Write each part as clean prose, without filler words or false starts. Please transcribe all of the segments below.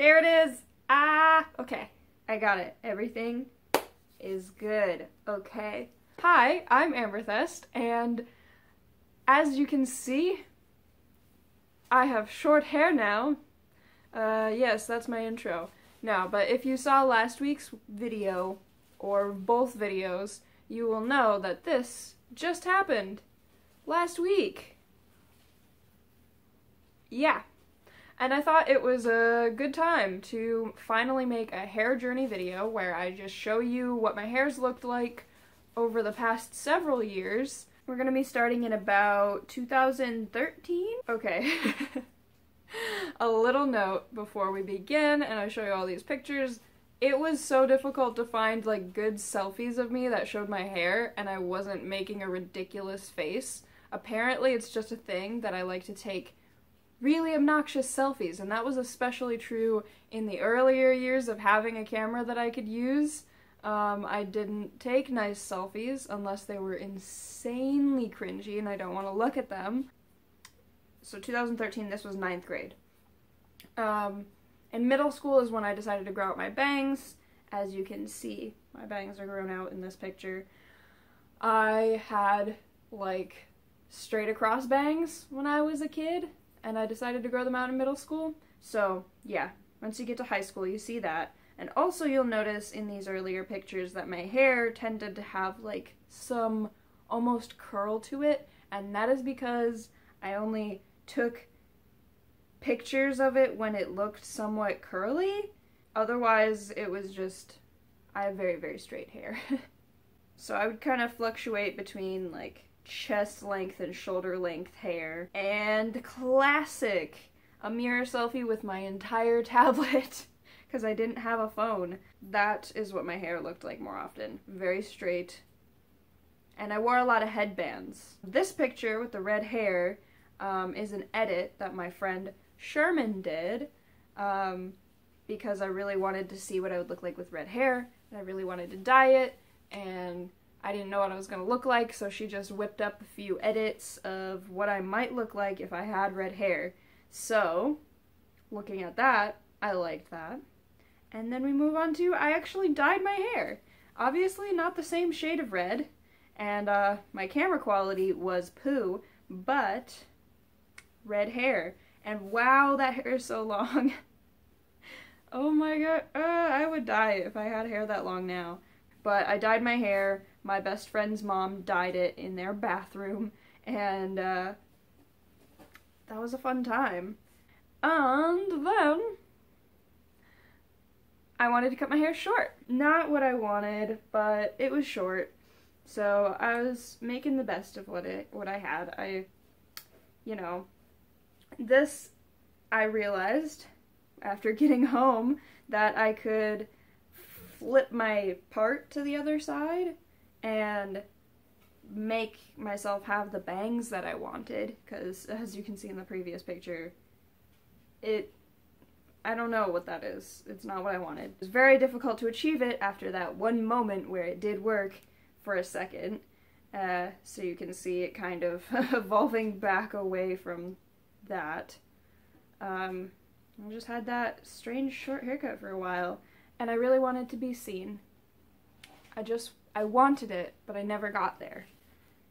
There it is. Ah, okay. I got it. Everything is good. Okay. Hi, I'm Amberthest, and as you can see, I have short hair now. Yes, that's my intro. Now, but if you saw last week's video, or both videos, you will know that this just happened last week. Yeah. And I thought it was a good time to finally make a hair journey video where I just show you what my hair's looked like over the past several years. We're gonna be starting in about 2013? Okay. A little note before we begin, and I show you all these pictures. It was so difficult to find, like, good selfies of me that showed my hair and I wasn't making a ridiculous face. Apparently it's just a thing that I like to take really obnoxious selfies, and that was especially true in the earlier years of having a camera that I could use. I didn't take nice selfies unless they were insanely cringy and I don't want to look at them. So 2013, this was 9th grade. In middle school is when I decided to grow out my bangs. As you can see, my bangs are grown out in this picture. I had, like, straight across bangs when I was a kid, and I decided to grow them out in middle school. So, yeah, once you get to high school, you see that. And also you'll notice in these earlier pictures that my hair tended to have, like, some almost curl to it, and that is because I only took pictures of it when it looked somewhat curly. Otherwise, it was just, I have very, very straight hair. So I would kind of fluctuate between, like, chest length and shoulder length hair. And classic, a mirror selfie with my entire tablet, because I didn't have a phone. That is what my hair looked like more often. Very straight. And I wore a lot of headbands. This picture with the red hair is an edit that my friend Sherman did because I really wanted to see what I would look like with red hair, and I really wanted to dye it, and I didn't know what I was going to look like, so she just whipped up a few edits of what I might look like if I had red hair. So, looking at that, I liked that. And then we move on to, I actually dyed my hair. Obviously not the same shade of red, and my camera quality was poo, but red hair. And wow, that hair is so long. Oh my god, I would die if I had hair that long now. But I dyed my hair, my best friend's mom dyed it in their bathroom, and that was a fun time. And then I wanted to cut my hair short. Not what I wanted, but it was short. So I was making the best of what I had. You know, this I realized after getting home that I could flip my part to the other side and make myself have the bangs that I wanted, because as you can see in the previous picture, I don't know what that is. It's not what I wanted. It was very difficult to achieve it after that one moment where it did work for a second, so you can see it kind of evolving back away from that. I just had that strange short haircut for a while, and I really wanted to be seen. I wanted it, but I never got there.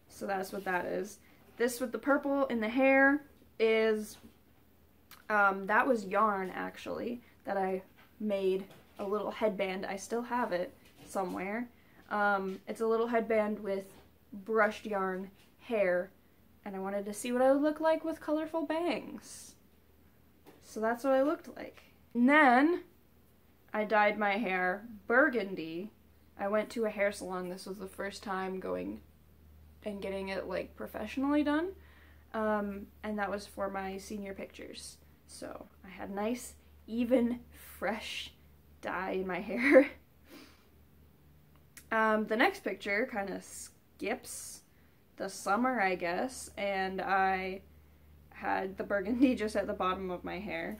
So that's what that is. This with the purple in the hair is, that was yarn, actually, that I made a little headband. I still have it somewhere. It's a little headband with brushed yarn hair, and I wanted to see what I would look like with colorful bangs. So that's what I looked like. And then I dyed my hair burgundy. I went to a hair salon. This was the first time going and getting it, like, professionally done, and that was for my senior pictures. So I had nice, even, fresh dye in my hair. The next picture kind of skips the summer, I guess, and I had the burgundy just at the bottom of my hair.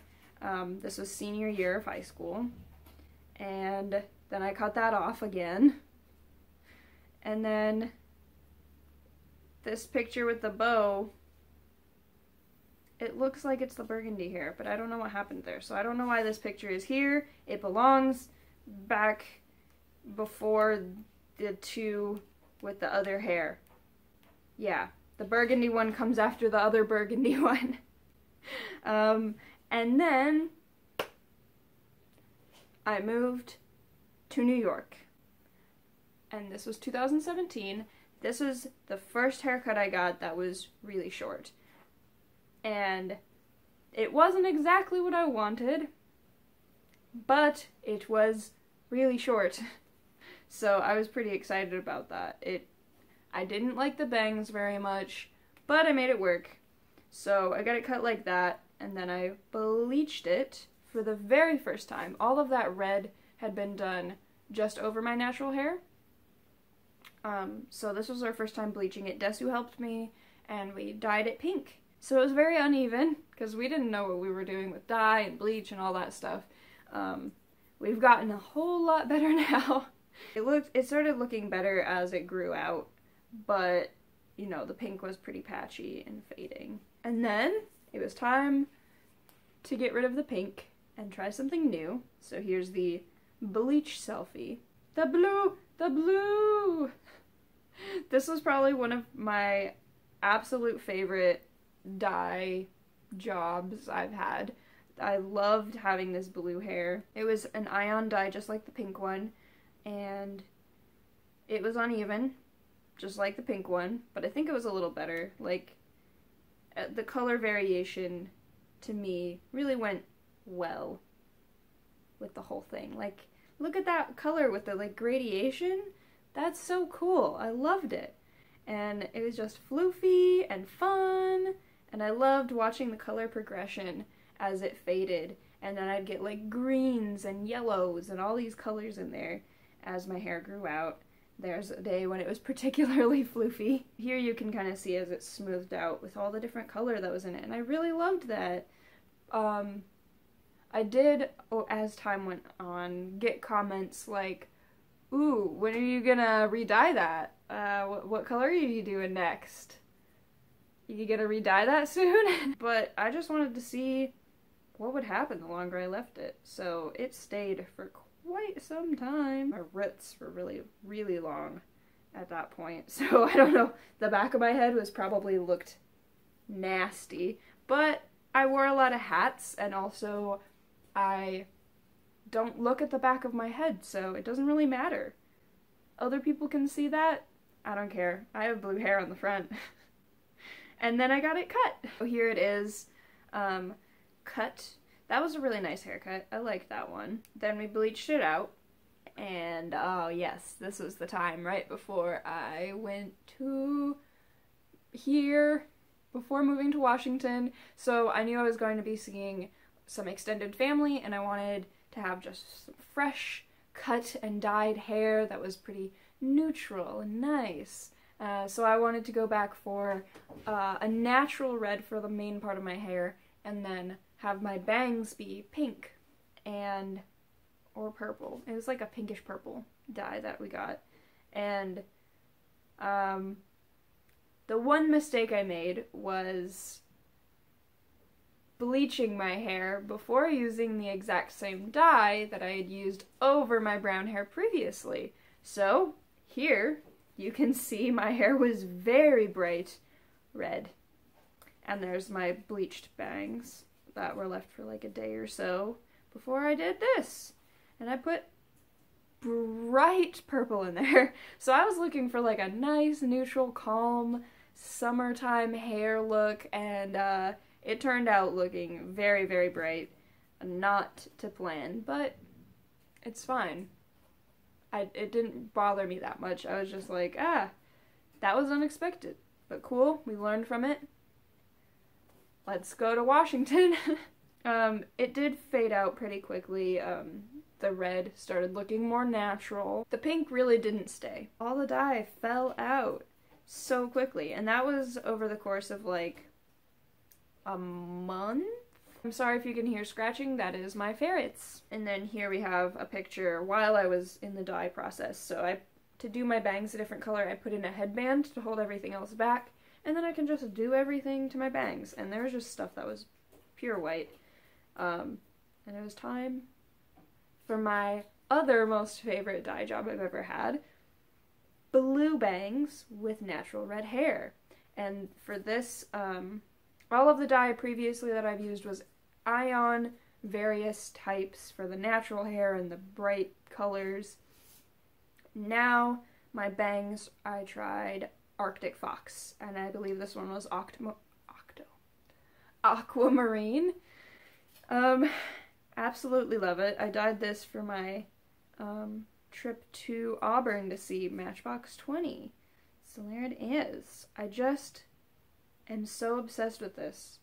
This was senior year of high school, and then I cut that off again. And then this picture with the bow It looks like it's the burgundy hair, but I don't know what happened there. So I don't know why this picture is here. It belongs back before the two with the other hair. Yeah, the burgundy one comes after the other burgundy one. And then I moved to New York. And this was 2017. This is the first haircut I got that was really short. And it wasn't exactly what I wanted, but it was really short. So I was pretty excited about that. I didn't like the bangs very much, but I made it work. So I got it cut like that, and then I bleached it for the very first time. All of that red had been done just over my natural hair. So this was our first time bleaching it. Desu helped me, and we dyed it pink. So it was very uneven, because we didn't know what we were doing with dye and bleach and all that stuff. We've gotten a whole lot better now. It started looking better as it grew out, but, you know, the pink was pretty patchy and fading. And then it was time to get rid of the pink and try something new. So here's the bleach selfie. The blue! The blue! This was probably one of my absolute favorite dye jobs I've had. I loved having this blue hair. It was an Ion dye just like the pink one, and it was uneven just like the pink one, but I think it was a little better. Like, the color variation to me really went well with the whole thing. Like, look at that color with the like gradation. That's so cool. I loved it. And it was just floofy and fun. And I loved watching the color progression as it faded, and then I'd get like greens and yellows and all these colors in there as my hair grew out. There's a day when it was particularly floofy. Here you can kind of see as it smoothed out with all the different color that was in it, and I really loved that. I did, as time went on, get comments like, "Ooh, when are you gonna re-dye that? What color are you doing next? You gonna re-dye that soon?" But I just wanted to see what would happen the longer I left it, so it stayed for quite some time. My roots were really, really long at that point, so I don't know, the back of my head was probably looked nasty, but I wore a lot of hats, and also I don't look at the back of my head, so it doesn't really matter. Other people can see that. I don't care. I have blue hair on the front. And then I got it cut. So here it is, cut. That was a really nice haircut. I liked that one. Then we bleached it out, and oh yes, this was the time right before I went to here, before moving to Washington. So I knew I was going to be seeing some extended family, and I wanted to have just some fresh cut and dyed hair that was pretty neutral and nice. So I wanted to go back for a natural red for the main part of my hair, and then have my bangs be pink and or purple. It was like a pinkish purple dye that we got. And the one mistake I made was bleaching my hair before using the exact same dye that I had used over my brown hair previously. So here you can see my hair was very bright red, and there's my bleached bangs that were left for like a day or so before I did this, and I put bright purple in there. So I was looking for like a nice neutral calm summertime hair look, and it turned out looking very, very bright. Not to plan, but it's fine. It didn't bother me that much. I was just like, ah, that was unexpected, but cool, we learned from it. Let's go to Washington. It did fade out pretty quickly. The red started looking more natural. The pink really didn't stay. All the dye fell out so quickly, and that was over the course of like a month? I'm sorry if you can hear scratching, that is my ferrets. And then here we have a picture while I was in the dye process. So to do my bangs a different color, I put in a headband to hold everything else back, and then I can just do everything to my bangs, and there's just stuff that was pure white. And it was time for my other most favorite dye job I've ever had, blue bangs with natural red hair. And for this, all of the dye previously that I've used was Ion, various types for the natural hair and the bright colors. Now, my bangs, I tried Arctic Fox, and I believe this one was Aquamarine. Absolutely love it. I dyed this for my trip to Auburn to see Matchbox 20. So there it is. I just am so obsessed with this.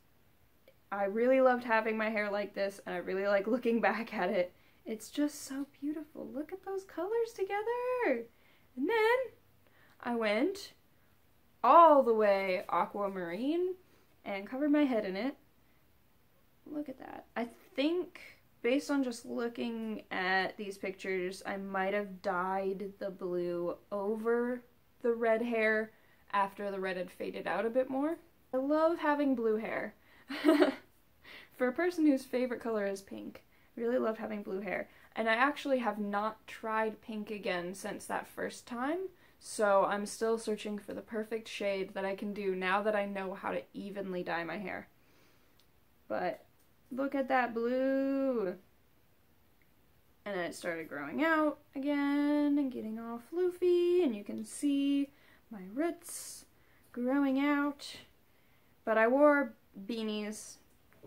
I really loved having my hair like this, and I really like looking back at it. It's just so beautiful. Look at those colors together! And then I went all the way aquamarine and covered my head in it. Look at that. I think, based on just looking at these pictures, I might have dyed the blue over the red hair after the red had faded out a bit more. I love having blue hair. For a person whose favorite color is pink, I really love having blue hair. And I actually have not tried pink again since that first time, so I'm still searching for the perfect shade that I can do now that I know how to evenly dye my hair. But look at that blue! And it started growing out again and getting all floofy, and you can see my roots growing out. But I wore beanies.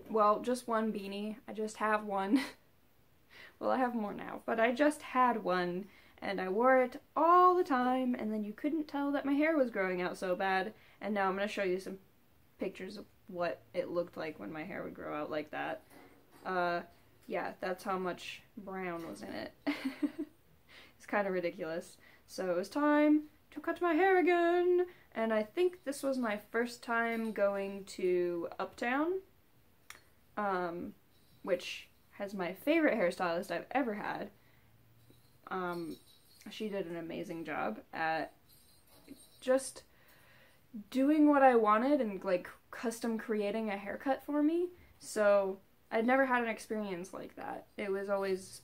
Well, just one beanie. I just have one. Well, I have more now, but I just had one, and I wore it all the time, and then you couldn't tell that my hair was growing out so bad. And now I'm going to show you some pictures of what it looked like when my hair would grow out like that. Yeah, that's how much brown was in it. It's kind of ridiculous. So it was time to cut my hair again, and I think this was my first time going to Uptown, which has my favorite hairstylist I've ever had. She did an amazing job at just doing what I wanted and like custom creating a haircut for me. So I'd never had an experience like that. It was always,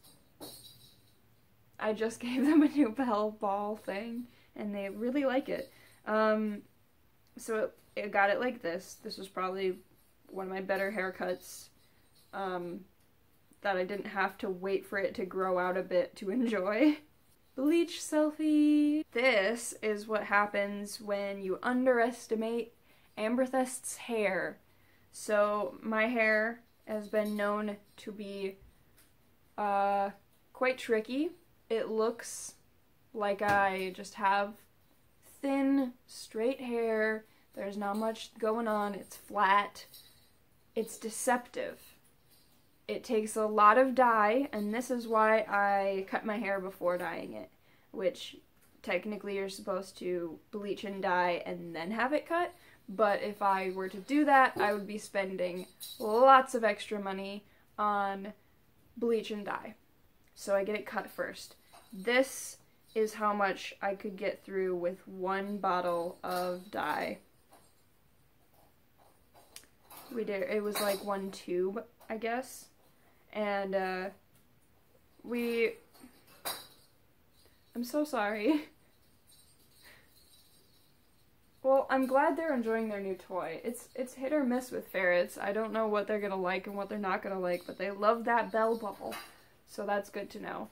I just gave them a new bell ball thing, and they really like it. So it got it like this. This was probably one of my better haircuts, that I didn't have to wait for it to grow out a bit to enjoy. Bleach selfie! This is what happens when you underestimate Amberthest's hair. So my hair has been known to be quite tricky. It looks like I just have thin, straight hair. There's not much going on. It's flat. It's deceptive. It takes a lot of dye, and this is why I cut my hair before dyeing it, which technically you're supposed to bleach and dye and then have it cut, but if I were to do that, I would be spending lots of extra money on bleach and dye. So I get it cut first. This is how much I could get through with one bottle of dye. We did, it was like one tube, I guess. And, I'm so sorry. Well, I'm glad they're enjoying their new toy. It's hit or miss with ferrets. I don't know what they're gonna like and what they're not gonna like, but they love that bell ball. So that's good to know.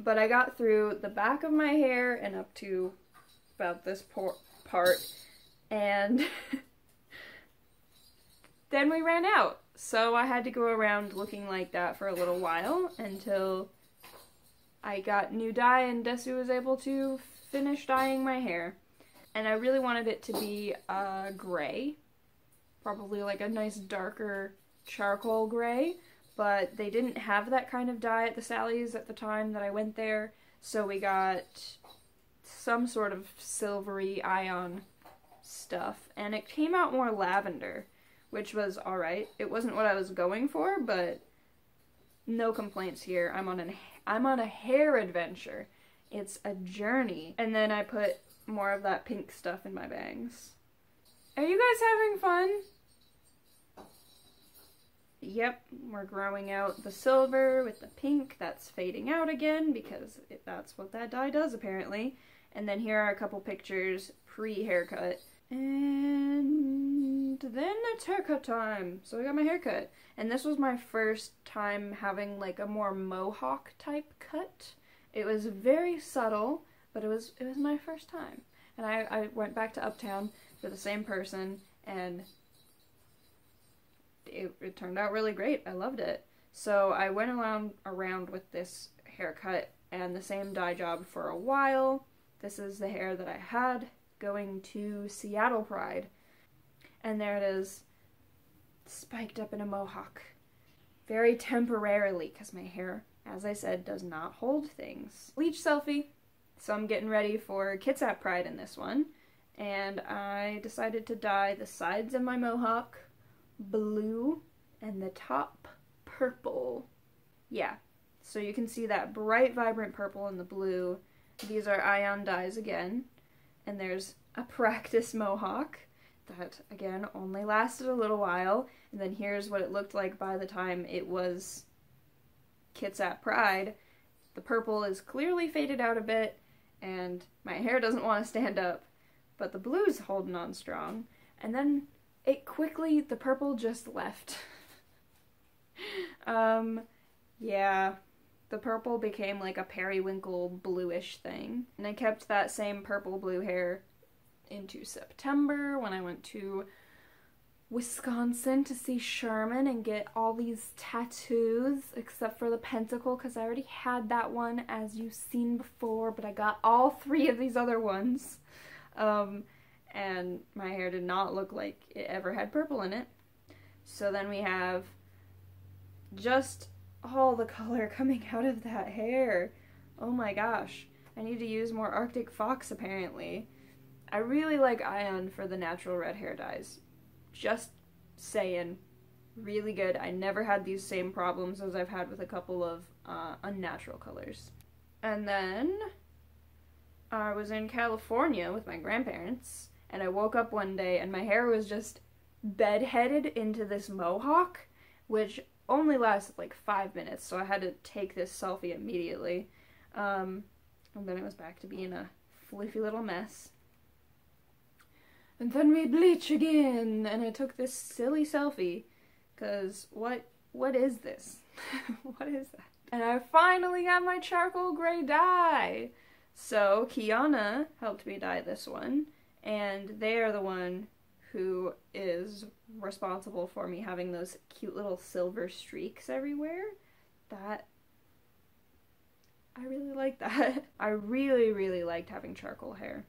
But I got through the back of my hair and up to about this part, and then we ran out. So I had to go around looking like that for a little while until I got new dye and Desu was able to finish dyeing my hair. And I really wanted it to be gray, probably like a nice darker charcoal gray, but they didn't have that kind of dye at the Sally's at the time that I went there, so we got some sort of silvery Ion stuff, and it came out more lavender, which was alright. It wasn't what I was going for, but no complaints here. I'm on a hair adventure. It's a journey. And then I put more of that pink stuff in my bangs. Are you guys having fun? Yep, we're growing out the silver with the pink. That's fading out again because that's what that dye does apparently. And then here are a couple pictures pre-haircut. And then it's haircut time. So I got my haircut. And this was my first time having like a more mohawk type cut. It was very subtle, but it was my first time. And I went back to Uptown for the same person, and it turned out really great. I loved it. So I went around with this haircut and the same dye job for a while. This is the hair that I had going to Seattle Pride. And there it is, spiked up in a mohawk. Very temporarily, because my hair, as I said, does not hold things. Bleach selfie. So I'm getting ready for Kitsap Pride in this one. And I decided to dye the sides of my mohawk blue and the top purple. Yeah, so you can see that bright, vibrant purple in the blue. These are Ion dyes again. And there's a practice mohawk that, again, only lasted a little while. And then here's what it looked like by the time it was Kitsap Pride. The purple is clearly faded out a bit, and my hair doesn't want to stand up, but the blue's holding on strong. And then the purple just left. Yeah, the purple became like a periwinkle bluish thing. And I kept that same purple-blue hair into September when I went to Wisconsin to see Sherman and get all these tattoos, except for the pentacle because I already had that one, as you've seen before, but I got all three of these other ones. And my hair did not look like it ever had purple in it. So then we have just all the color coming out of that hair. Oh my gosh. I need to use more Arctic Fox apparently. I really like Ion for the natural red hair dyes. Just saying, really good. I never had these same problems as I've had with a couple of unnatural colors. And then I was in California with my grandparents, and I woke up one day and my hair was just bedheaded into this mohawk, which only lasted like 5 minutes, so I had to take this selfie immediately. And then it was back to being a floofy little mess. And then we bleach again, and I took this silly selfie, cause what is this? What is that? And I finally got my charcoal gray dye! So Kiana helped me dye this one, and they are the one who is responsible for me having those cute little silver streaks everywhere. I really like that. I really, really liked having charcoal hair.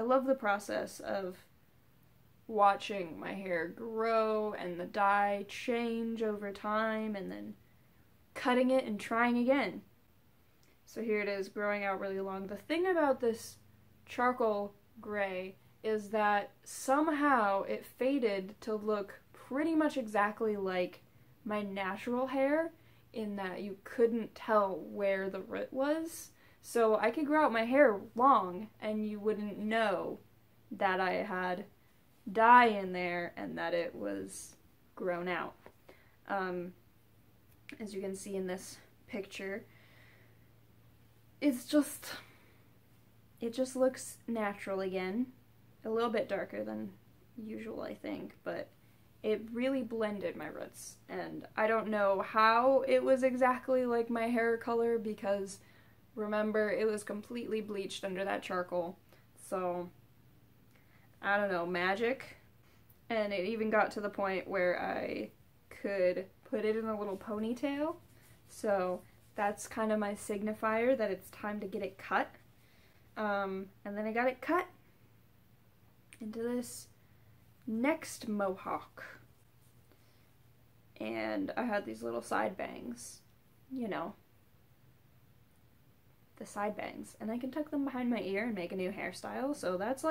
I love the process of watching my hair grow and the dye change over time and then cutting it and trying again. So here it is growing out really long. The thing about this charcoal gray is that somehow it faded to look pretty much exactly like my natural hair in that you couldn't tell where the root was. So I could grow out my hair long and you wouldn't know that I had dye in there and that it was grown out. As you can see in this picture, it just looks natural again. A little bit darker than usual, I think, but it really blended my roots, and I don't know how it was exactly like my hair color because, remember, it was completely bleached under that charcoal, so I don't know, magic. And it even got to the point where I could put it in a little ponytail. So that's kind of my signifier that it's time to get it cut. And then I got it cut into this next mohawk. And I had these little side bangs, you know, the side bangs, and I can tuck them behind my ear and make a new hairstyle. So that's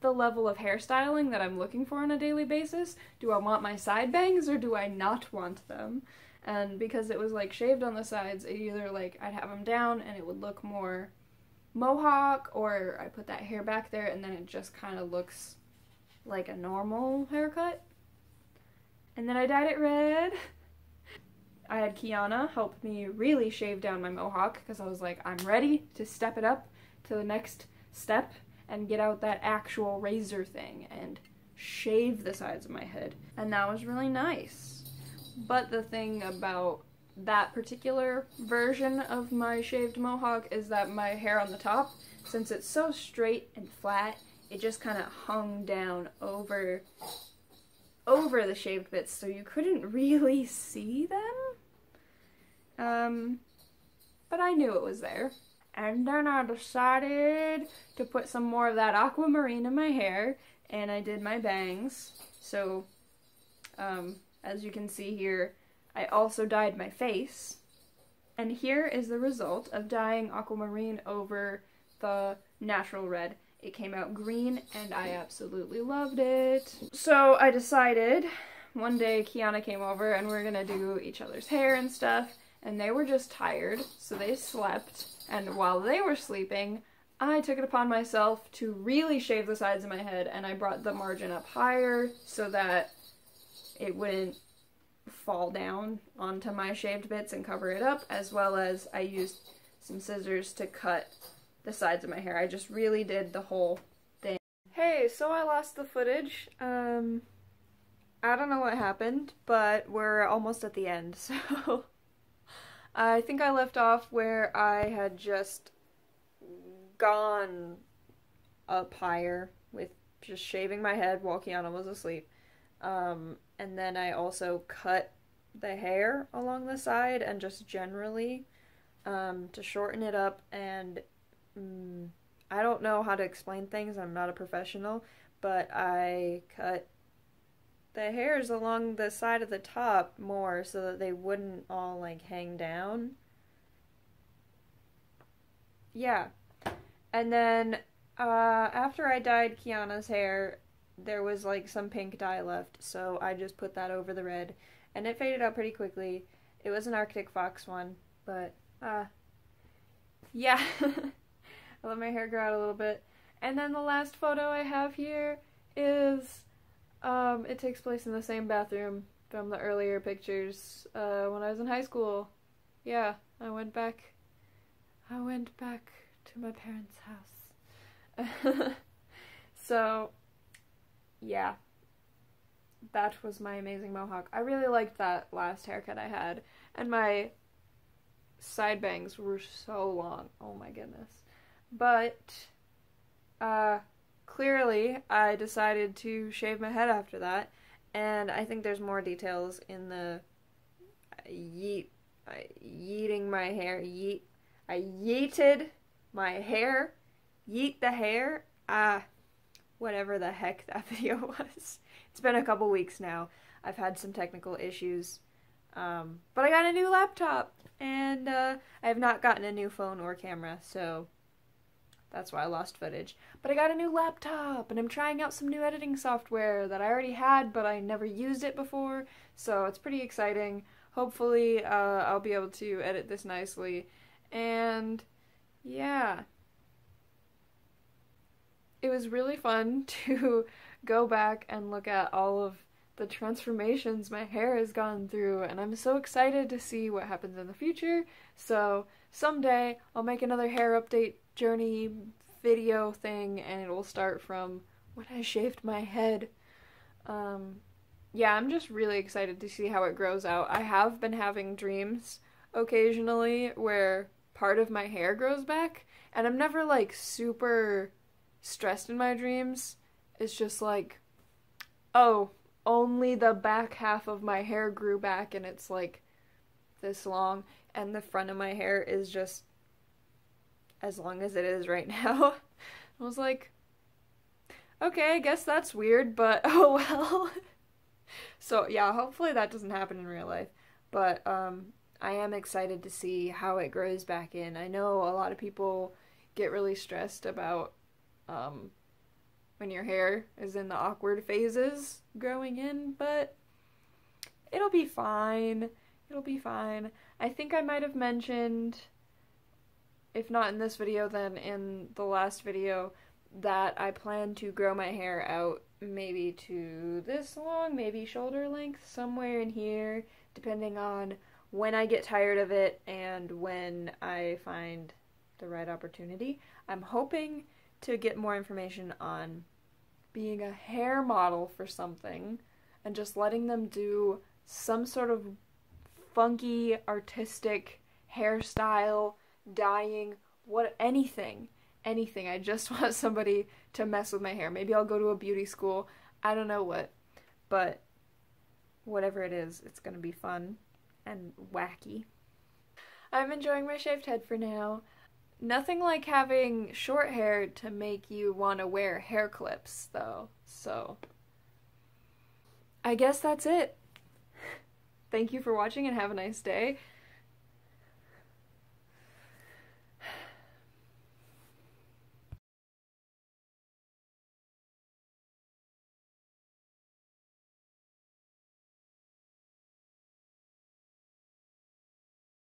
the level of hairstyling that I'm looking for on a daily basis. Do I want my side bangs or do I not want them? And because it was like shaved on the sides, it either like I'd have them down and it would look more mohawk, or I put that hair back there and then it just kind of looks like a normal haircut. And then I dyed it red. I had Kiana help me really shave down my mohawk because I was like, I'm ready to step it up to the next step and get out that actual razor thing and shave the sides of my head. And that was really nice. But the thing about that particular version of my shaved mohawk is that my hair on the top, since it's so straight and flat, it just kind of hung down over the shaved bits, so you couldn't really see them. But I knew it was there. And then I decided to put some more of that aquamarine in my hair, and I did my bangs. So, as you can see here, I also dyed my face. And here is the result of dyeing aquamarine over the natural red. It came out green, and I absolutely loved it. So I decided, one day Kiana came over, and we're gonna do each other's hair and stuff, and they were just tired, so they slept, and while they were sleeping, I took it upon myself to really shave the sides of my head, and I brought the margin up higher so that it wouldn't fall down onto my shaved bits and cover it up, as well as I used some scissors to cut the sides of my hair. I just really did the whole thing. Hey, so I lost the footage. I don't know what happened, but we're almost at the end, so I think I left off where I had just gone up higher with just shaving my head while Kiana was asleep. And then I also cut the hair along the side and just generally to shorten it up, and I don't know how to explain things, I'm not a professional, but I cut the hairs along the side of the top more so that they wouldn't all like hang down. Yeah. And then after I dyed Kiana's hair, there was like some pink dye left, so I just put that over the red, and it faded out pretty quickly. It was an Arctic Fox one, but yeah. I let my hair grow out a little bit. And then the last photo I have here is, it takes place in the same bathroom from the earlier pictures, when I was in high school. Yeah, I went back to my parents' house. So, yeah. That was my amazing mohawk. I really liked that last haircut I had, and my side bangs were so long. Oh my goodness. But, clearly I decided to shave my head after that, and I think there's more details in the I yeeted my hair, yeet the hair, whatever the heck that video was. It's been a couple weeks now. I've had some technical issues, but I got a new laptop, and, I have not gotten a new phone or camera, so that's why I lost footage. But I got a new laptop, and I'm trying out some new editing software that I already had, but I never used it before, so it's pretty exciting. Hopefully, I'll be able to edit this nicely, and yeah. It was really fun to go back and look at all of the transformations my hair has gone through, and I'm so excited to see what happens in the future, so someday I'll make another hair update journey video thing, and it'll start from when I shaved my head. Yeah, I'm just really excited to see how it grows out. I have been having dreams occasionally where part of my hair grows back, and I'm never like super stressed in my dreams. It's just like, oh, only the back half of my hair grew back, and it's like this long, and the front of my hair is just as long as it is right now. I was like, okay, I guess that's weird, but oh well. So yeah, hopefully that doesn't happen in real life, but I am excited to see how it grows back in. I know a lot of people get really stressed about when your hair is in the awkward phases growing in, but it'll be fine. It'll be fine. I think I might have mentioned, if not in this video, then in the last video, that I plan to grow my hair out maybe to this long, maybe shoulder length, somewhere in here, depending on when I get tired of it and when I find the right opportunity. I'm hoping to get more information on being a hair model for something and just letting them do some sort of funky, artistic hairstyle, dyeing, anything. I just want somebody to mess with my hair. Maybe I'll go to a beauty school. I don't know what, but whatever it is, it's gonna be fun and wacky. I'm enjoying my shaved head for now. Nothing like having short hair to make you want to wear hair clips, though, so I guess that's it. Thank you for watching and have a nice day.